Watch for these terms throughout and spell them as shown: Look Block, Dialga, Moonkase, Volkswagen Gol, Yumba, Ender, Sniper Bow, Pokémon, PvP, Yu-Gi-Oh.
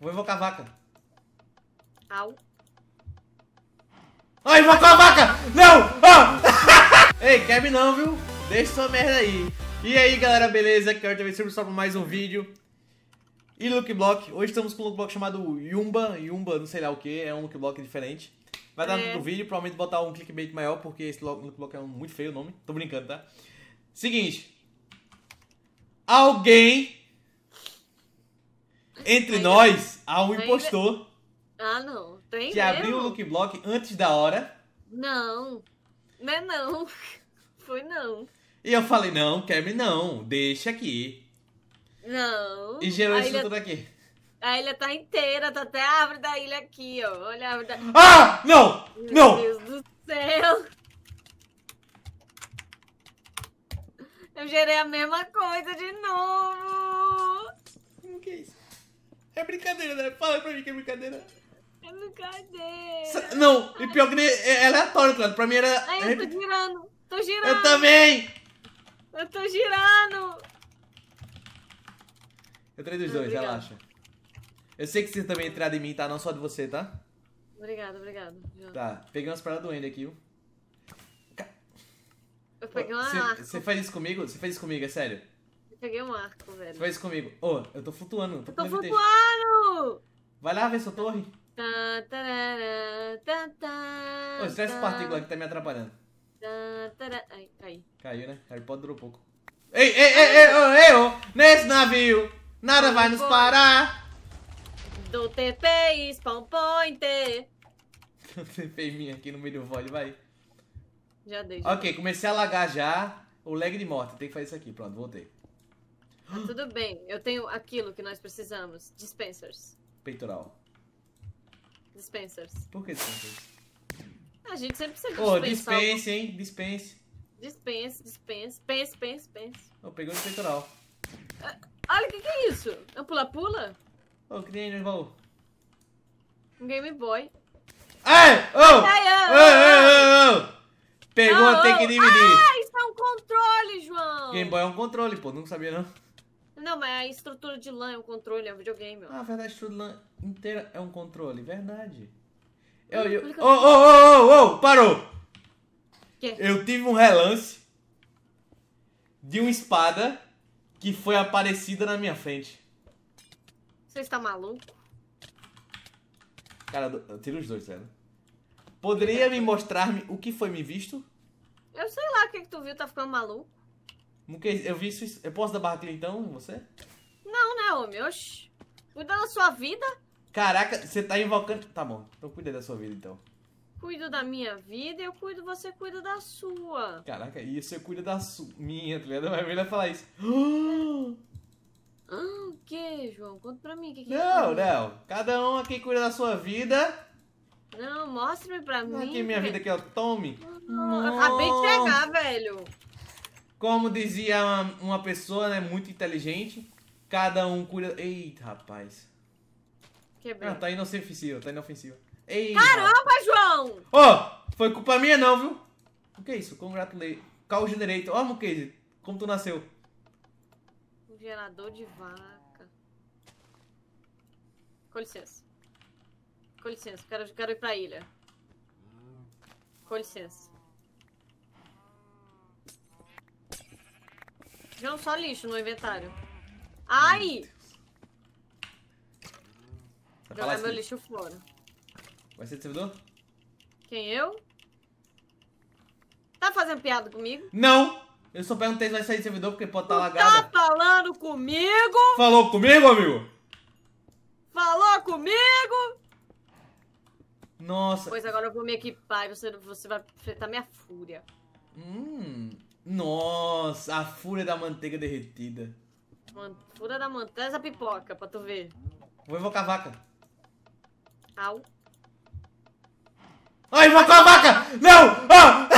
Vou invocar a vaca. Au. Ah, invocou a vaca! Não! Oh! Ei, quer me não, viu? Deixa sua merda aí. E aí, galera, beleza? Aqui é o Yumba, só para mais um vídeo. E Look Block. Hoje estamos com um Look Block chamado Yumba. Yumba, não sei lá o que. É um Look Block diferente. Vai dar no vídeo, provavelmente botar um clickbait maior, porque esse Look Block é um muito feio o nome. Tô brincando, tá? Seguinte. Alguém... Entre nós, há um impostor... Ah, não. Tem que abriu o Look Block antes da hora. Não. Não é não. Foi não. E eu falei, não, Kevin, não. Deixa aqui. Não. E gerou isso tudo aqui. A ilha tá inteira, tá até a árvore da ilha aqui, ó. Olha a árvore da... Ah! Não! Meu não! Meu Deus do céu! Eu gerei a mesma coisa de novo! O que é isso? É brincadeira, né? Fala pra mim que é brincadeira. É brincadeira. Não, e pior que nem, é aleatório, claro. Pra mim era... Ai, eu tô girando. Tô girando. Eu também. Eu tô girando. Eu treino dos dois, relaxa. Eu sei que você também é entrada em mim, tá? Não só de você, tá? Obrigado, obrigado. Tá, peguei umas paradas do Ender aqui. Eu peguei um arco. Você faz isso comigo? Você fez isso comigo, é sério? Eu peguei um arco, velho. Você faz isso comigo. Ô, oh, eu tô flutuando. Eu tô flutuando! Vai lá ver sua torre. Ô, oh, traz esse partícula que tá me atrapalhando. Ai, caiu. Caiu, né? Harry Potter durou pouco. Ei, ei, ei, ei, oh, ei, oh. Nesse navio, nada vai nos parar. Do TP Spawn Point. Do TP em mim aqui no meio do vôlei, vai. Já dei. Já ok, dei. Comecei a lagar já. O lag de morte, tem que fazer isso aqui. Pronto, voltei. Ah, tudo bem, eu tenho aquilo que nós precisamos. Dispensers. Peitoral. Dispensers. Por que dispensers? A gente sempre precisa de dispensar. Oh, dispense, hein? Dispense. Dispense, dispense. Pense, pense, pense. Oh, pegou no peitoral. Ah, olha, o que é isso? É um pula-pula? Oh, que nem no baú. Um Game Boy. Ai! Oh! Oh, oh, oh, oh! Pegou, oh, oh. Tem que dividir. Ah, isso é um controle, João! Game Boy é um controle, pô. Não sabia, não. Não, mas a estrutura de LAN é um controle, é um videogame. Ó. Ah, a verdade, a estrutura de LAN inteira é um controle, verdade. Eu... Oh, oh, oh, oh, oh, parou! Que? Eu tive um relance de uma espada que foi aparecida na minha frente. Você está maluco? Cara, eu tiro os dois, sério. Poderia me mostrar o que foi me visto? Eu sei lá o que tu viu, tá ficando maluco. Eu vi isso. Eu posso dar barra aqui então, você? Não, né, homem? Oxi. Cuida da sua vida. Caraca, você tá invocando. Tá bom, então cuida da sua vida então. Cuido da minha vida e eu cuido, você cuida da sua. Caraca, e você cuida da minha, tá ligado? Mas melhor falar isso. Ah, o que, João? Conta pra mim o que que é. Não, não. Cada um aqui cuida da sua vida. Não, mostre-me pra mim. Aqui minha vida aqui, ó. Tome. Não, eu acabei de pegar, velho. Como dizia uma pessoa, né, muito inteligente, cada um cuida... Eita, rapaz. Quebrei. Ah, tá inofensiva, tá inofensiva. Eita. Caramba, João! Ó, oh, foi culpa minha não, viu? O que é isso? Congratulei. Call Generator. Ó, oh, Mucase, como tu nasceu? Um gerador de vaca. Com licença. Com licença, quero ir pra ilha. Com licença. Não, só lixo no inventário. Ai! Vai jogar meu lixo fora. Vai ser servidor? Quem, eu? Tá fazendo piada comigo? Não! Eu só perguntei se vai sair de servidor porque pode estar lagado. Tá falando comigo? Falou comigo, amigo? Falou comigo? Nossa. Pois agora eu vou me equipar e você vai enfrentar minha fúria. Nossa, a fúria da manteiga derretida. Fúria da manteiga, essa pipoca, pra tu ver. Vou invocar a vaca. Au. Ah, invocou a vaca! Não! Ah!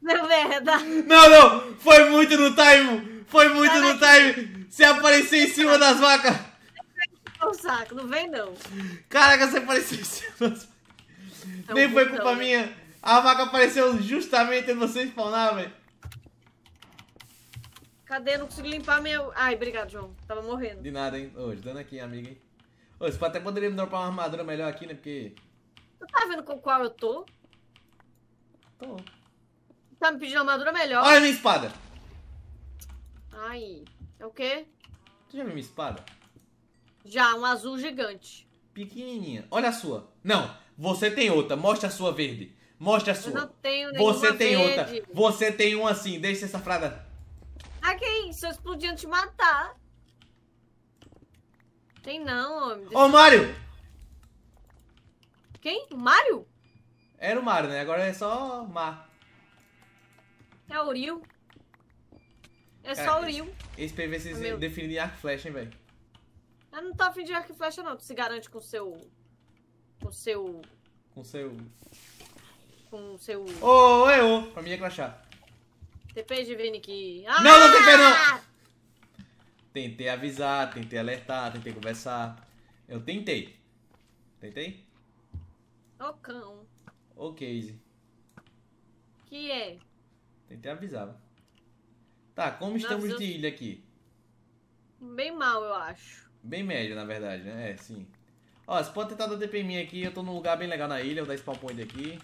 Não, merda. Não, não, foi muito no time. Foi muito no time. Você apareceu em cima das vacas. O saco, não vem não. Caraca, você apareceu em cima das vacas. É um Nem foi culpa minha. A vaca apareceu justamente onde você spawnar, velho. Cadê? Eu não consigo limpar meu... Ai, obrigado, João. Tava morrendo. De nada, hein? Ô, ajudando aqui, amiga, hein? Você até poderia me dropar uma armadura melhor aqui, né? Porque... Tu tá vendo com qual eu tô? Tô. Tá me pedindo armadura melhor. Olha a minha espada! Ai, é o quê? Tu já viu minha espada? Já, um azul gigante. Pequenininha. Olha a sua. Não, você tem outra. Mostra a sua verde. Mostra a sua. Eu não tenho nenhuma verde. Você tem outra. Você tem uma assim. Deixa essa frada. Ah, que isso? Eu explodindo te matar. Tem não, homem. Ô, Mário! Quem? O Mário? Era o Mário, né? Agora é só Mar. É o Rio. É só o Rio. Esse PVCzinho define arco e flecha, hein, velho? Eu não tô afim de arco e flecha, não. Tu se garante com o seu... Com o seu... Com seu... Com o seu... Ô, eu! Pra mim é crachar. TP de Vini que... Ah! Não, não TP, não! Tentei avisar, tentei alertar, tentei conversar. Eu tentei. Tentei? Ô, cão. Ô, Casey. Que é? Tentei avisar. Tá, como estamos de ilha aqui? Bem mal, eu acho. Bem médio, na verdade, né? É, sim. Ó, você pode tentar dar TP em mim aqui. Eu tô num lugar bem legal na ilha. Eu vou dar spawn point aqui.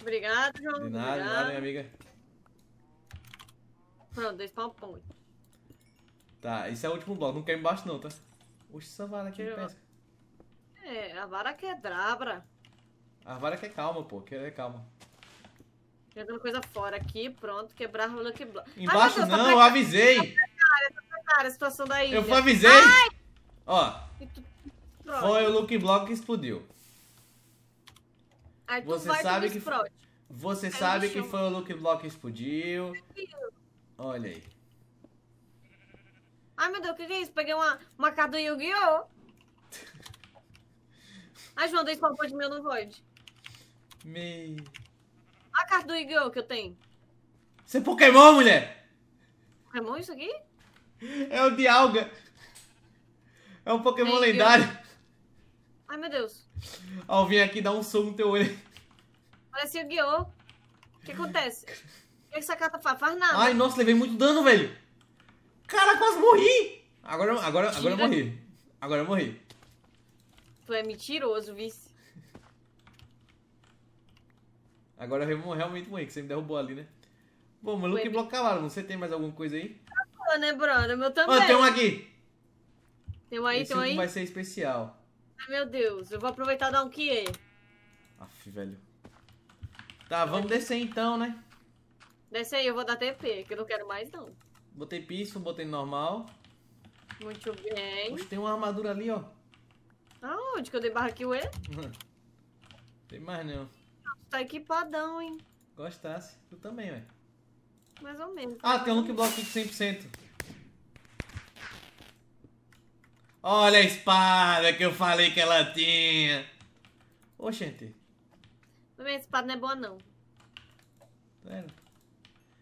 Obrigado, João. De nada, minha amiga. Pronto, dei spawn point. Tá, esse é o último bloco, não quer embaixo não, tá? Oxe, essa vara aqui de pesca. É, a vara que é drabra. A vara que é calma, pô, que é calma. Jogando coisa fora aqui, pronto, quebrar o Look Block. Embaixo não, eu avisei! A situação da ilha. Eu avisei! Ai! Ó, foi o Look Block que explodiu. Aí tu você vai sabe que você aí sabe que foi o Look Block que explodiu. Olha aí. Ai, meu Deus, o que é isso? Peguei uma carta do Yu-Gi-Oh! Ai, João, dei spawn point meu no Void. Meu... Olha a carta do Yu-Gi-Oh! Que eu tenho. Você é Pokémon, mulher? Pokémon isso aqui? É o Dialga. É um Pokémon meu lendário. Deus. Ai, meu Deus. Ó, vim aqui dar um som no teu olho. Parece Yu-Gi-Oh! O que acontece? O que essa carta faz? Faz nada. Ai, nossa, levei muito dano, velho. Cara, quase morri! Agora eu morri. Agora eu morri. Tu é mentiroso, vice. Agora eu realmente morri, que você me derrubou ali, né? Bom, mas Look Block cavalo, você tem mais alguma coisa aí? Ah, né, brother? Meu também. Ó, tem um aqui! Tem um aí, esse tem um aí. Vai ser especial. Ai, meu Deus, eu vou aproveitar e dar um Kie. Aff, velho. Tá, vamos descer então, né? Desce aí, eu vou dar TP, que eu não quero mais, não. Botei piso, botei normal. Muito bem. Poxa, tem uma armadura ali, ó. Aonde que eu dei barra aqui, ué? Tem mais não. Tá equipadão, hein? Gostasse. Tu também, ué. Mais ou menos. Ah, tem um Look Block de 100%. Olha a espada que eu falei que ela tinha. Ô, gente. Minha espada não é boa, não. Sério?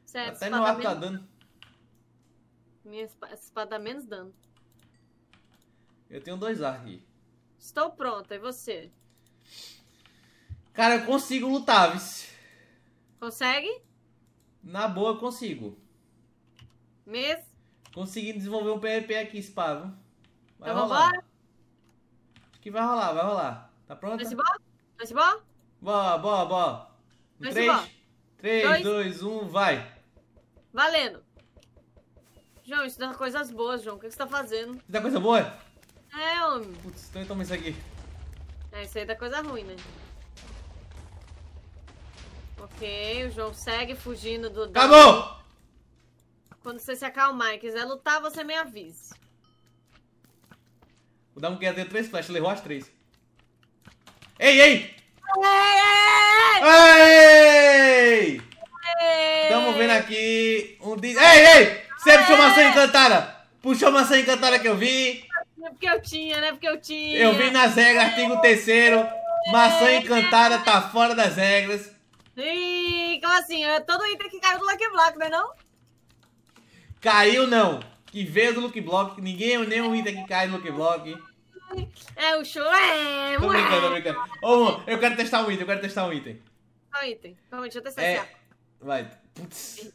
Sério, até meu arco tá dando. Minha espada dá menos dano. Eu tenho 2 arcos aqui. Estou pronta, e você? Cara, eu consigo lutar, vice. Consegue? Na boa, eu consigo. Mesmo? Consegui desenvolver um PvP aqui, espada. Vai então rolar. Vambora? Acho que vai rolar, vai rolar. Tá pronta? Vai se bora? Vai se bora? Bora, bora, bora. 3, 2, 1, vai. Valendo. João, isso dá coisas boas, João. O que você tá fazendo? Isso dá coisa boa? É, homem. Putz, então toma isso aqui. É, isso aí dá coisa ruim, né? Ok, o João segue fugindo do... Acabou! Quando você se acalmar e quiser lutar, você me avise. O Damo quer ter 3 flechas, levou as 3. Ei, ei! Ei! Ei! Estamos vendo aqui um... Ei, ei! Você puxou maçã encantada! Puxou maçã encantada que eu vi! Porque eu tinha, né? Porque eu tinha! Eu vi nas regras, artigo 3º. Maçã encantada tá fora das regras. Ih, como assim? É todo item que caiu do Look Block, não é não? Caiu não! Que veio do Look Block, ninguém nenhum item que cai do Look Block. É o show! É! Tô brincando, tô brincando. Ô, eu quero testar um item, eu quero testar um item. Qual item? Calma, deixa eu testar esse arco. Vai. Putz.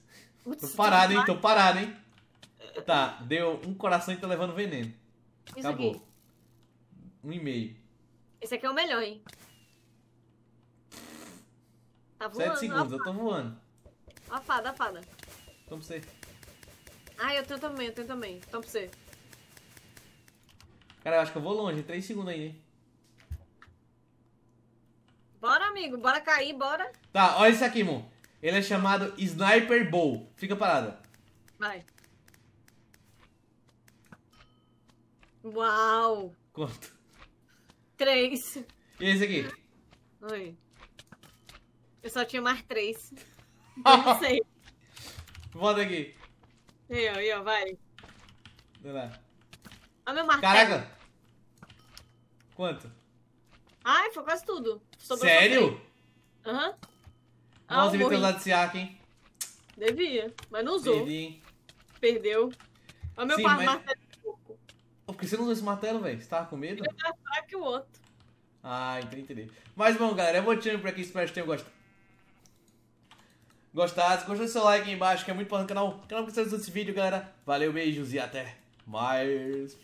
Tô parado, hein? Tô parado, hein? Tá, deu um coração e tá levando veneno. Isso acabou. Aqui. 1,5. Esse aqui é o melhor, hein? Tá voando. 7 segundos, eu tô voando. Ó a fada, a fada. Toma pra você. Ah, eu tenho também, eu tenho também. Toma pra você. Cara, eu acho que eu vou longe. 3 segundos aí, hein? Bora, amigo. Bora cair, bora. Tá, olha esse aqui, mo. Ele é chamado Sniper Bow. Fica parada. Vai. Uau. Quanto? 3. E esse aqui? Oi. Eu só tinha mais 3. Não sei. Bota aqui. E ó, vai. Vai lá. Olha meu martelo. Caraca. Quanto? Ai, foi quase tudo. Sobrou. Sério? Aham. Uhum. Ah, nossa, devia ter usado esse arco, hein? Devia, mas não usou. Perdi. Perdeu. Olha meu martelo um pouco. Por que você não usou esse martelo, velho? Você tava com medo? Eu tava fraco que o outro. Ah, entendi. Mas bom, galera, eu vou tirando por aqui. Espero que tenham gostado. Gostasse, deixa o seu like aí embaixo, que é muito importante no canal. O canal que vocês gostam desse vídeo, galera. Valeu, beijos e até mais.